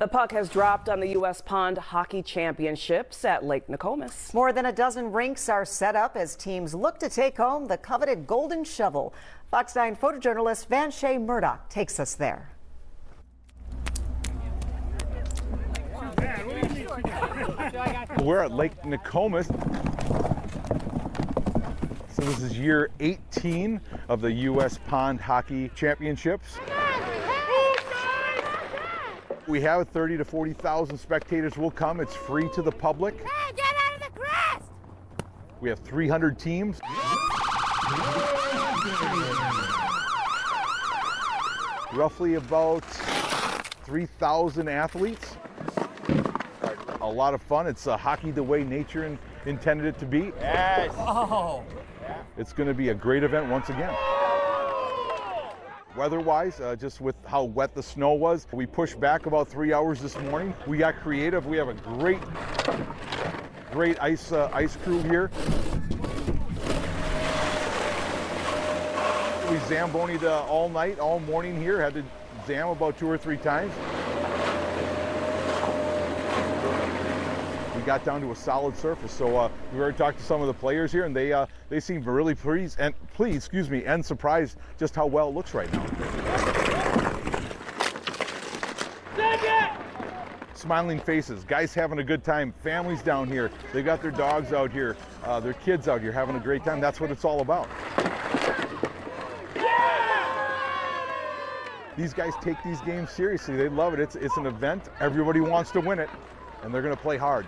The puck has dropped on the U.S. Pond Hockey Championships at Lake Nokomis. More than a dozen rinks are set up as teams look to take home the coveted Golden Shovel. Fox 9 photojournalist Van Shay Murdoch takes us there. We're at Lake Nokomis. So this is year 18 of the U.S. Pond Hockey Championships. We have 30 to 40,000 spectators will come. It's free to the public. Hey, get out of the grass! We have 300 teams. Roughly about 3,000 athletes. A lot of fun. It's hockey the way nature intended it to be. Yes. Oh. It's going to be a great event once again. Weather-wise, just with how wet the snow was, we pushed back about 3 hours this morning. We got creative. We have a great ice crew here. We zambonied all night, all morning here. Had to zam about 2 or 3 times. We got down to a solid surface, so we already talked to some of the players here, and they seem really pleased and surprised just how well it looks right now. Smiling faces, guys having a good time, families down here. They got their dogs out here, their kids out here having a great time. That's what it's all about. These guys take these games seriously. They love it. It's an event. Everybody wants to win it, and they're going to play hard.